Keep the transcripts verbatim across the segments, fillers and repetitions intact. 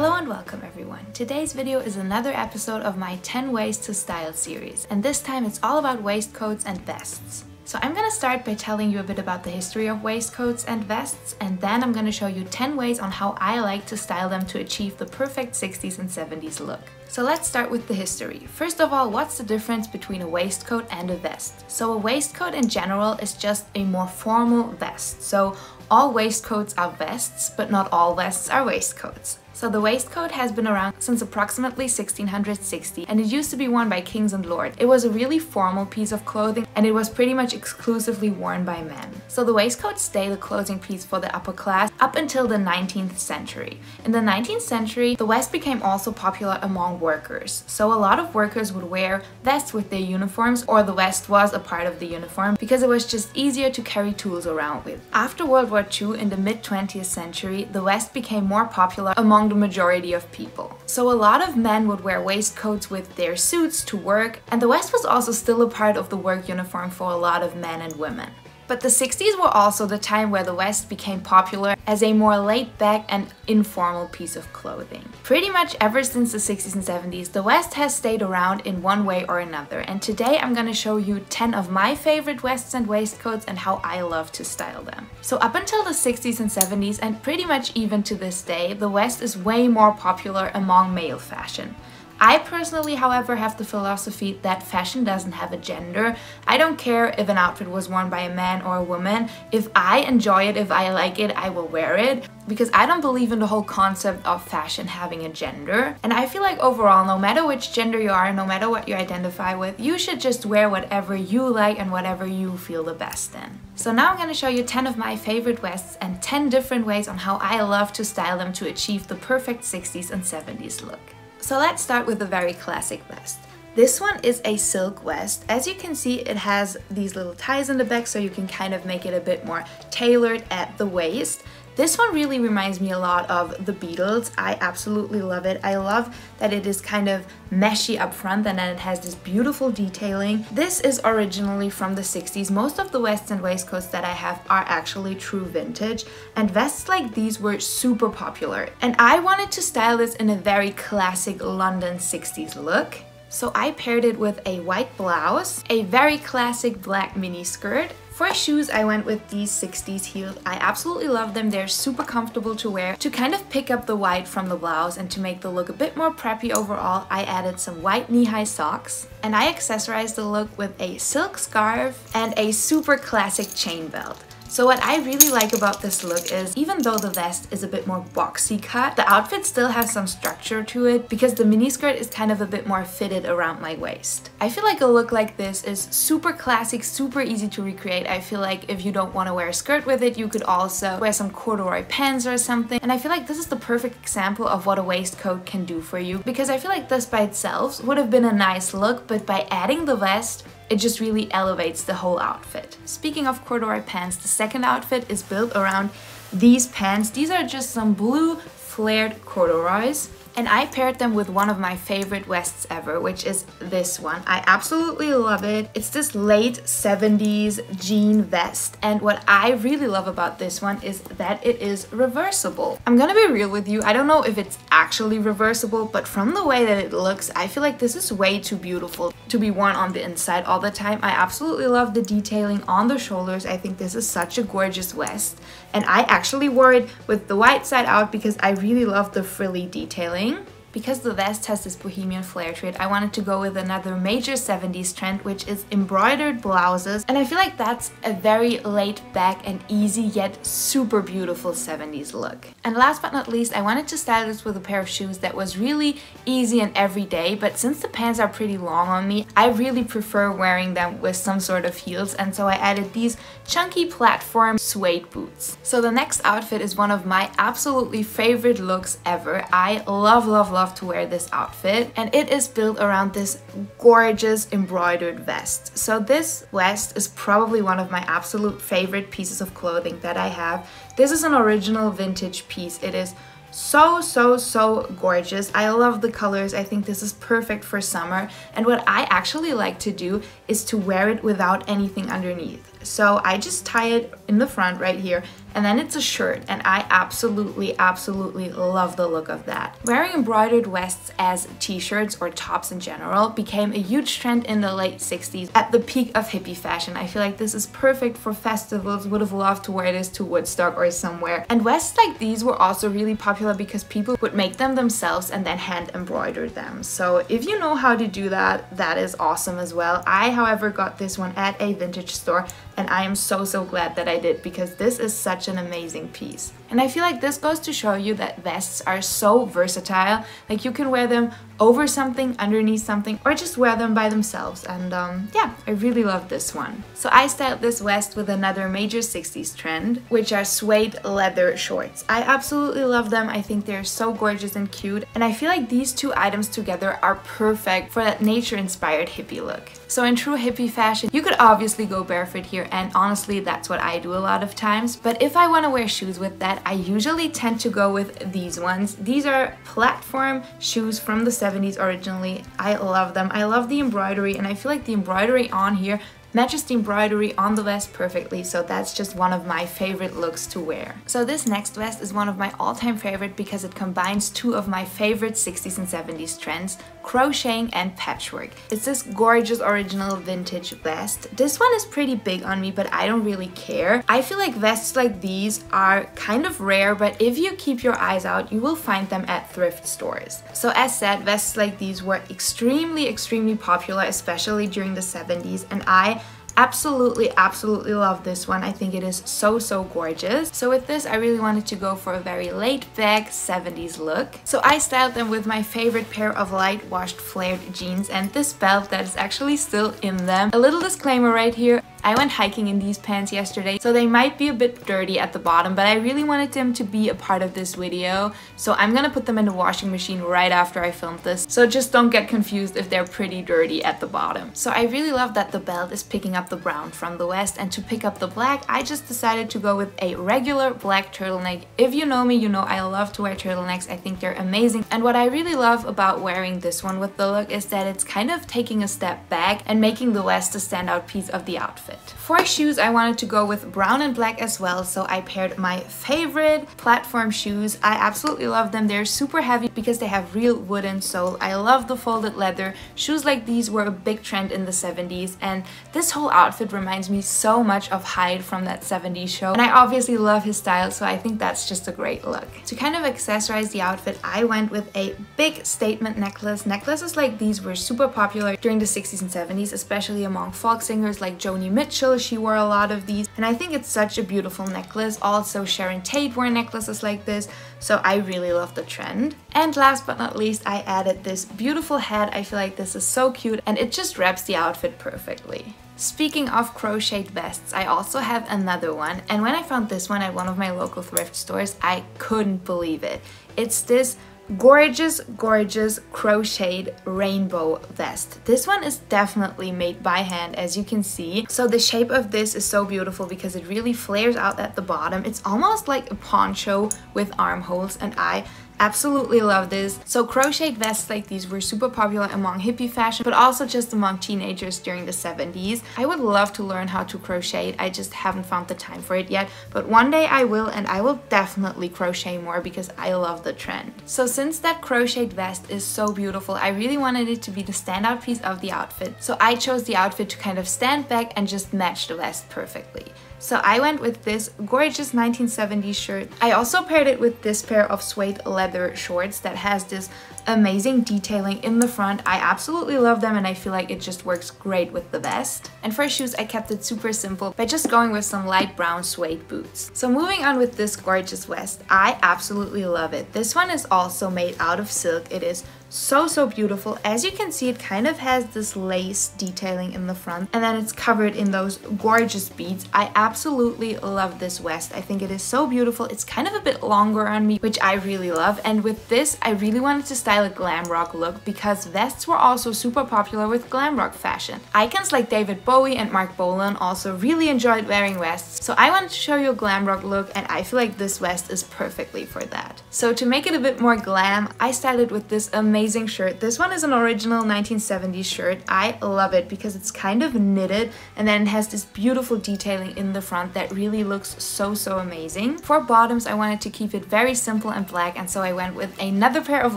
Hello and welcome everyone. Today's video is another episode of my ten Ways to Style series, and this time it's all about waistcoats and vests. So I'm gonna start by telling you a bit about the history of waistcoats and vests, and then I'm gonna show you ten ways on how I like to style them to achieve the perfect sixties and seventies look. So let's start with the history. First of all, what's the difference between a waistcoat and a vest? So a waistcoat in general is just a more formal vest. So all waistcoats are vests, but not all vests are waistcoats. So the waistcoat has been around since approximately sixteen sixty, and it used to be worn by kings and lords. It was a really formal piece of clothing, and it was pretty much exclusively worn by men. So the waistcoat stayed the clothing piece for the upper class up until the nineteenth century. In the nineteenth century, the vest became also popular among workers. So a lot of workers would wear vests with their uniforms, or the vest was a part of the uniform, because it was just easier to carry tools around with. After World War Two, in the mid twentieth century, the vest became more popular among the majority of people. So a lot of men would wear waistcoats with their suits to work, and the vest was also still a part of the work uniform for a lot of men and women. But the sixties were also the time where the vest became popular as a more laid-back and informal piece of clothing. Pretty much ever since the sixties and seventies, the vest has stayed around in one way or another, and today I'm gonna show you ten of my favorite vests and waistcoats and how I love to style them. So up until the sixties and seventies, and pretty much even to this day, the vest is way more popular among male fashion. I personally, however, have the philosophy that fashion doesn't have a gender. I don't care if an outfit was worn by a man or a woman. If I enjoy it, if I like it, I will wear it, because I don't believe in the whole concept of fashion having a gender. And I feel like overall, no matter which gender you are, no matter what you identify with, you should just wear whatever you like and whatever you feel the best in. So now I'm gonna show you ten of my favorite vests and ten different ways on how I love to style them to achieve the perfect sixties and seventies look. So let's start with a very classic vest. This one is a silk vest. As you can see, it has these little ties in the back, so you can kind of make it a bit more tailored at the waist. This one really reminds me a lot of The Beatles. I absolutely love it. I love that it is kind of meshy up front, and then it has this beautiful detailing. This is originally from the sixties. Most of the vests and waistcoats that I have are actually true vintage, and vests like these were super popular. And I wanted to style this in a very classic London sixties look. So I paired it with a white blouse, a very classic black mini skirt. For shoes, I went with these sixties heels. I absolutely love them. They're super comfortable to wear. To kind of pick up the white from the blouse and to make the look a bit more preppy overall, I added some white knee-high socks, and I accessorized the look with a silk scarf and a super classic chain belt. So what I really like about this look is, even though the vest is a bit more boxy cut, the outfit still has some structure to it, because the miniskirt is kind of a bit more fitted around my waist. I feel like a look like this is super classic, super easy to recreate. I feel like if you don't want to wear a skirt with it, you could also wear some corduroy pants or something. And I feel like this is the perfect example of what a waistcoat can do for you, because I feel like this by itself would have been a nice look, but by adding the vest, it just really elevates the whole outfit. Speaking of corduroy pants, the second outfit is built around these pants. These are just some blue flared corduroys, and I paired them with one of my favorite vests ever, which is this one. I absolutely love it. It's this late seventies jean vest, and what I really love about this one is that it is reversible. I'm gonna be real with you, I don't know if it's actually reversible, but from the way that it looks, I feel like this is way too beautiful to be worn on the inside all the time. I absolutely love the detailing on the shoulders. I think this is such a gorgeous vest, and I actually wore it with the white side out because I really love the frilly detailing. Because the vest has this bohemian flair to it, I wanted to go with another major seventies trend, which is embroidered blouses, and I feel like that's a very laid back and easy yet super beautiful seventies look. And last but not least, I wanted to style this with a pair of shoes that was really easy and everyday, but since the pants are pretty long on me, I really prefer wearing them with some sort of heels, and so I added these chunky platform suede boots. So the next outfit is one of my absolutely favorite looks ever. I love, love, love Love to wear this outfit, and it is built around this gorgeous embroidered vest. So this vest is probably one of my absolute favorite pieces of clothing that I have. This is an original vintage piece. It is so, so, so gorgeous. I love the colors. I think this is perfect for summer, and what I actually like to do is to wear it without anything underneath. So I just tie it in the front right here, and then it's a shirt, and I absolutely, absolutely love the look of that. Wearing embroidered vests as t-shirts or tops in general became a huge trend in the late sixties at the peak of hippie fashion. I feel like this is perfect for festivals, would have loved to wear this to Woodstock or somewhere. And vests like these were also really popular because people would make them themselves and then hand embroider them. So if you know how to do that, that is awesome as well. I, however, got this one at a vintage store, and I am so, so glad that I did, because this is such an amazing piece. And I feel like this goes to show you that vests are so versatile. Like, you can wear them over something, underneath something, or just wear them by themselves. And um, yeah, I really love this one. So I styled this vest with another major sixties trend, which are suede leather shorts. I absolutely love them. I think they're so gorgeous and cute. And I feel like these two items together are perfect for that nature-inspired hippie look. So in true hippie fashion, you could obviously go barefoot here, and honestly, that's what I do a lot of times. But if I want to wear shoes with that, I usually tend to go with these ones. These are platform shoes from the seventies originally. I love them. I love the embroidery, and I feel like the embroidery on here matches the embroidery on the vest perfectly, so that's just one of my favorite looks to wear. So this next vest is one of my all-time favorite because it combines two of my favorite sixties and seventies trends, crocheting and patchwork. It's this gorgeous original vintage vest. This one is pretty big on me, but I don't really care. I feel like vests like these are kind of rare, but if you keep your eyes out, you will find them at thrift stores. So as said, vests like these were extremely, extremely popular, especially during the seventies, and I Absolutely, absolutely love this one. I think it is so, so gorgeous. So with this, I really wanted to go for a very laid-back seventies look. So I styled them with my favorite pair of light washed flared jeans and this belt that is actually still in them. A little disclaimer right here. I went hiking in these pants yesterday, so they might be a bit dirty at the bottom, but I really wanted them to be a part of this video, so I'm gonna put them in the washing machine right after I filmed this, so just don't get confused if they're pretty dirty at the bottom. So I really love that the belt is picking up the brown from the vest, and to pick up the black, I just decided to go with a regular black turtleneck. If you know me, you know I love to wear turtlenecks. I think they're amazing, and what I really love about wearing this one with the look is that it's kind of taking a step back and making the vest a standout piece of the outfit. For shoes, I wanted to go with brown and black as well, so I paired my favorite platform shoes. I absolutely love them. They're super heavy because they have real wooden sole. I love the folded leather. Shoes like these were a big trend in the seventies, and this whole outfit reminds me so much of Hyde from that seventies show, and I obviously love his style, so I think that's just a great look. To kind of accessorize the outfit, I went with a big statement necklace. Necklaces like these were super popular during the sixties and seventies, especially among folk singers like Joni Mitchell. She wore a lot of these, and I think it's such a beautiful necklace. Also, Sharon Tate wore necklaces like this, so I really love the trend. And last but not least, I added this beautiful hat. I feel like this is so cute, and it just wraps the outfit perfectly. Speaking of crocheted vests, I also have another one, and when I found this one at one of my local thrift stores, I couldn't believe it. It's this gorgeous, gorgeous crocheted rainbow vest. This one is definitely made by hand, as you can see. So the shape of this is so beautiful because it really flares out at the bottom. It's almost like a poncho with armholes, and I absolutely love this. So crocheted vests like these were super popular among hippie fashion, but also just among teenagers during the seventies. I would love to learn how to crochet. I just haven't found the time for it yet, but one day I will, and I will definitely crochet more because I love the trend. So since that crocheted vest is so beautiful, I really wanted it to be the standout piece of the outfit. So I chose the outfit to kind of stand back and just match the vest perfectly. So I went with this gorgeous nineteen seventies shirt. I also paired it with this pair of suede leather shorts that has this amazing detailing in the front. I absolutely love them, and I feel like it just works great with the vest. And for shoes, I kept it super simple by just going with some light brown suede boots. So moving on with this gorgeous vest, I absolutely love it. This one is also made out of silk. It is so, so beautiful. As you can see, it kind of has this lace detailing in the front, and then it's covered in those gorgeous beads. I absolutely love this vest. I think it is so beautiful. It's kind of a bit longer on me, which I really love, and with this I really wanted to style a glam rock look because vests were also super popular with glam rock fashion. Icons like David Bowie and Mark Bolan also really enjoyed wearing vests, so I wanted to show you a glam rock look, and I feel like this vest is perfectly for that. So to make it a bit more glam, I styled it with this amazing amazing shirt. This one is an original nineteen seventies shirt. I love it because it's kind of knitted and then it has this beautiful detailing in the front that really looks so, so amazing. For bottoms, I wanted to keep it very simple and black, and so I went with another pair of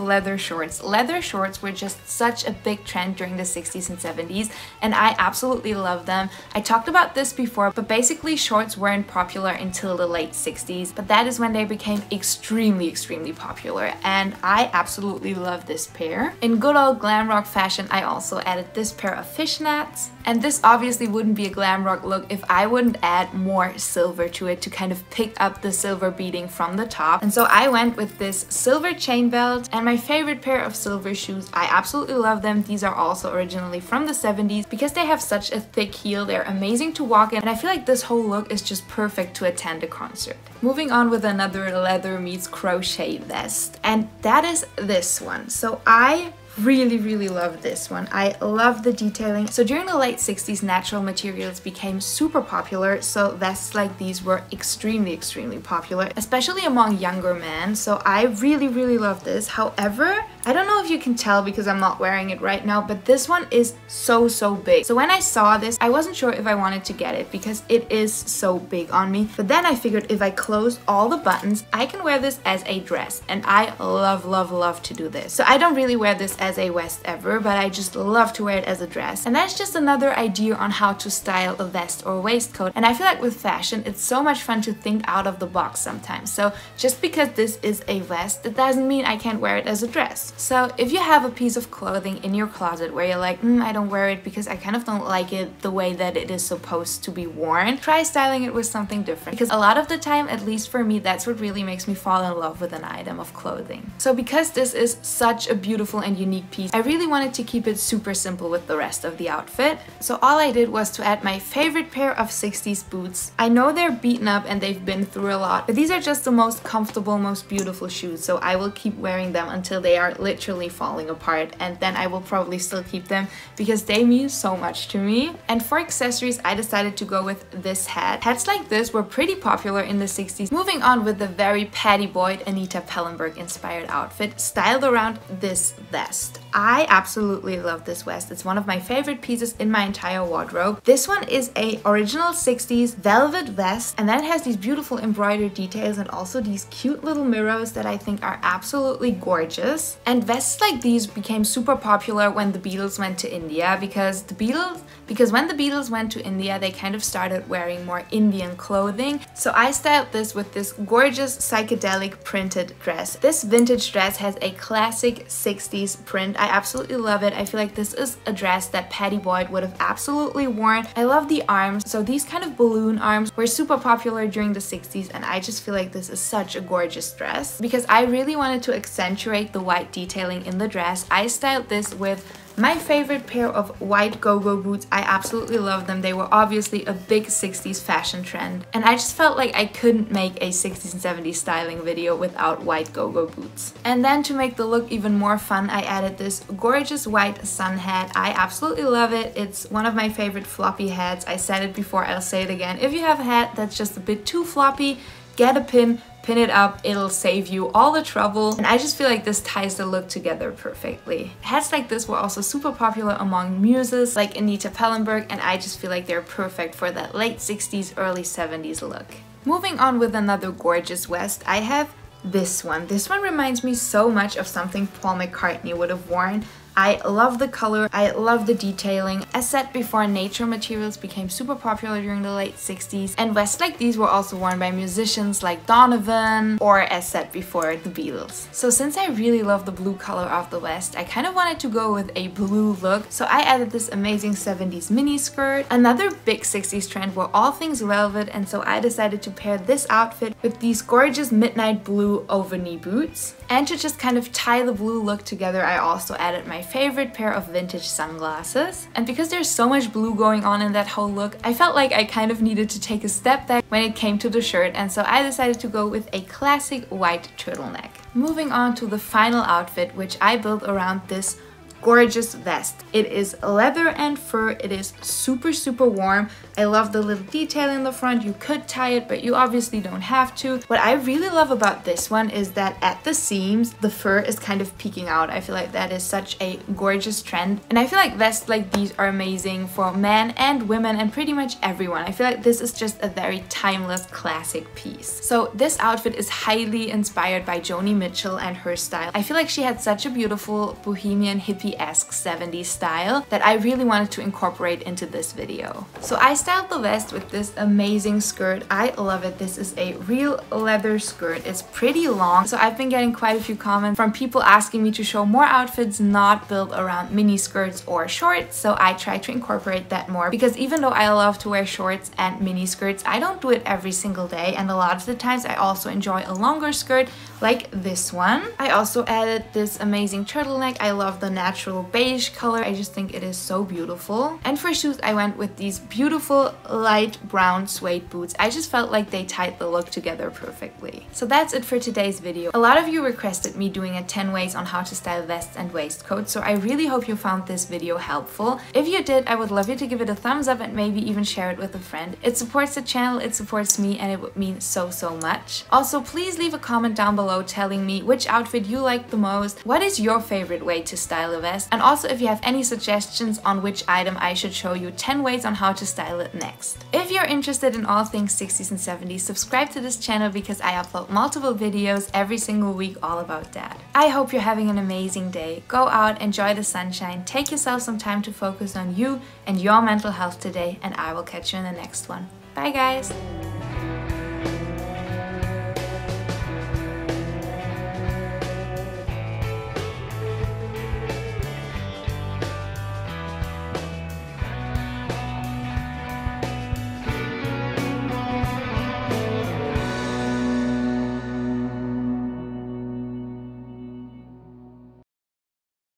leather shorts. Leather shorts were just such a big trend during the sixties and seventies, and I absolutely love them. I talked about this before, but basically shorts weren't popular until the late sixties, but that is when they became extremely, extremely popular, and I absolutely love this pair. In good old glam rock fashion, I also added this pair of fishnets, and this obviously wouldn't be a glam rock look if I wouldn't add more silver to it to kind of pick up the silver beading from the top. And so I went with this silver chain belt and my favorite pair of silver shoes. I absolutely love them. These are also originally from the seventies. Because they have such a thick heel, they're amazing to walk in, and I feel like this whole look is just perfect to attend a concert. Moving on with another leather meets crochet vest, and that is this one. So I really, really love this one. I love the detailing. So during the late sixties, natural materials became super popular, so vests like these were extremely, extremely popular, especially among younger men. So I really, really love this. However, I don't know if you can tell because I'm not wearing it right now, but this one is so, so big. So when I saw this, I wasn't sure if I wanted to get it because it is so big on me. But then I figured if I close all the buttons, I can wear this as a dress. And I love, love, love to do this. So I don't really wear this as a vest ever, but I just love to wear it as a dress. And that's just another idea on how to style a vest or waistcoat. And I feel like with fashion, it's so much fun to think out of the box sometimes. So just because this is a vest, it doesn't mean I can't wear it as a dress. So if you have a piece of clothing in your closet where you're like, mm, I don't wear it because I kind of don't like it the way that it is supposed to be worn, try styling it with something different. Because a lot of the time, at least for me, that's what really makes me fall in love with an item of clothing. So because this is such a beautiful and unique piece, I really wanted to keep it super simple with the rest of the outfit. So all I did was to add my favorite pair of sixties boots. I know they're beaten up and they've been through a lot, but these are just the most comfortable, most beautiful shoes. So I will keep wearing them until they are literally falling apart, and then I will probably still keep them because they mean so much to me. And for accessories, I decided to go with this hat. Hats like this were pretty popular in the sixties. Moving on with the very Pattie Boyd, Anita Pallenberg inspired outfit, styled around this vest. I absolutely love this vest. It's one of my favorite pieces in my entire wardrobe. This one is a original sixties velvet vest, and then it has these beautiful embroidered details and also these cute little mirrors that I think are absolutely gorgeous. And vests like these became super popular when the Beatles went to India, because the Beatles, because when the Beatles went to India, they kind of started wearing more Indian clothing. So I styled this with this gorgeous psychedelic printed dress. This vintage dress has a classic sixties print. I absolutely love it. I feel like this is a dress that Pattie Boyd would have absolutely worn. I love the arms. So these kind of balloon arms were super popular during the sixties, and I just feel like this is such a gorgeous dress. Because I really wanted to accentuate the white detailing in the dress, I styled this with my favorite pair of white go-go boots. I absolutely love them. They were obviously a big sixties fashion trend, and I just felt like I couldn't make a sixties and seventies styling video without white go-go boots. And then to make the look even more fun, I added this gorgeous white sun hat. I absolutely love it. It's one of my favorite floppy hats. I said it before, I'll say it again. If you have a hat that's just a bit too floppy, get a pin, pin it up, it'll save you all the trouble. And I just feel like this ties the look together perfectly. Hats like this were also super popular among muses like Anita Pallenberg, and I just feel like they're perfect for that late sixties, early seventies look. Moving on with another gorgeous vest, I have this one. This one reminds me so much of something Paul McCartney would have worn. I love the color, I love the detailing. As said before, nature materials became super popular during the late sixties, and vests like these were also worn by musicians like Donovan or, as said before, the Beatles. So since I really love the blue color of the vest, I kind of wanted to go with a blue look, so I added this amazing seventies mini skirt. Another big sixties trend were all things velvet, and so I decided to pair this outfit with these gorgeous midnight blue over-knee boots. And to just kind of tie the blue look together, I also added my favorite pair of vintage sunglasses. And because there's so much blue going on in that whole look, I felt like I kind of needed to take a step back when it came to the shirt, and so I decided to go with a classic white turtleneck. Moving on to the final outfit, which I built around this gorgeous vest. It is leather and fur. It is super, super warm. I love the little detail in the front. You could tie it, but you obviously don't have to. What I really love about this one is that at the seams, the fur is kind of peeking out. I feel like that is such a gorgeous trend. And I feel like vests like these are amazing for men and women and pretty much everyone. I feel like this is just a very timeless classic piece. So this outfit is highly inspired by Joni Mitchell and her style. I feel like she had such a beautiful bohemian hippie-esque seventies style that I really wanted to incorporate into this video. So I styled the vest with this amazing skirt. I love it. This is a real leather skirt. It's pretty long, so I've been getting quite a few comments from people asking me to show more outfits not built around mini skirts or shorts, so I try to incorporate that more because even though I love to wear shorts and mini skirts, I don't do it every single day, and a lot of the times I also enjoy a longer skirt like this one. I also added this amazing turtleneck. I love the natural beige color. I just think it is so beautiful. And for shoes, I went with these beautiful light brown suede boots. I just felt like they tied the look together perfectly. So that's it for today's video. A lot of you requested me doing a ten ways on how to style vests and waistcoats, so I really hope you found this video helpful. If you did, I would love you to give it a thumbs up and maybe even share it with a friend. It supports the channel, it supports me, and it would mean so, so much. Also, please leave a comment down below telling me which outfit you like the most, what is your favorite way to style a vest, and also if you have any suggestions on which item I should show you ten ways on how to style it next. If you're interested in all things sixties and seventies, subscribe to this channel because I upload multiple videos every single week all about that. I hope you're having an amazing day. Go out, enjoy the sunshine, take yourself some time to focus on you and your mental health today, and I will catch you in the next one. Bye guys!